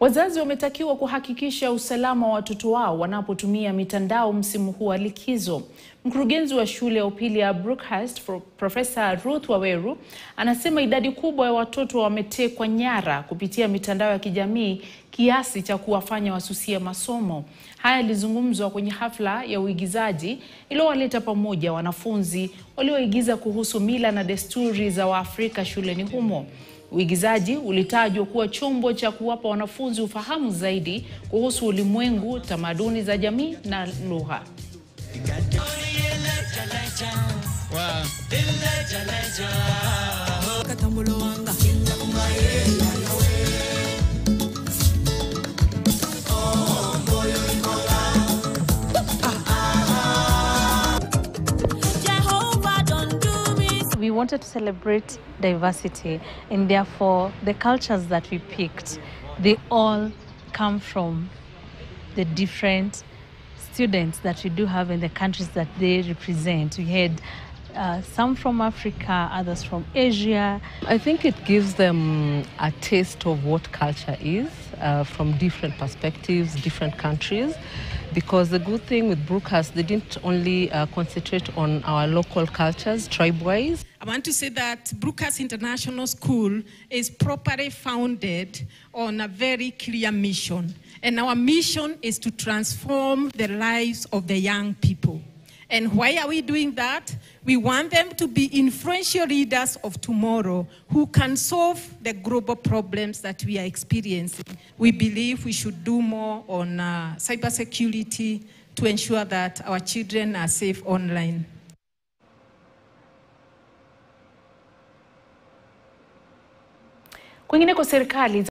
Wazazi wametakiwa kuhakikisha usalama wa watoto wao wanapotumia mitandao msimu huu wa likizo. Mkurugenzi wa shule ya upili ya Brookhouse, Profesa Ruth Waweru, anasema idadi kubwa ya watoto wametekwa nyara kupitia mitandao ya kijamii kiasi cha kuwafanya wasusia masomo. Haya yalizungumzwa kwenye hafla ya uigizaji iliyowaleta pamoja wanafunzi walioigiza kuhusu mila na desturi za Waafrika shuleni humo. Uigizaji ulitajwa kuwa chombo cha kuwapa wanafunzi ufahamu zaidi kuhusu ulimwengu, tamaduni za jamii na lugha. We wanted to celebrate diversity, and therefore the cultures that we picked, they all come from the different students that we do have in the countries that they represent. We had some from Africa, others from Asia. I think it gives them a taste of what culture is from different perspectives, different countries. Because the good thing with Brookhouse, they didn't only concentrate on our local cultures, tribe-wise. I want to say that Brookhouse International School is properly founded on a very clear mission. And our mission is to transform the lives of the young people. And why are we doing that? We want them to be influential leaders of tomorrow who can solve the global problems that we are experiencing. We believe we should do more on cybersecurity to ensure that our children are safe online. Kwingineko serikali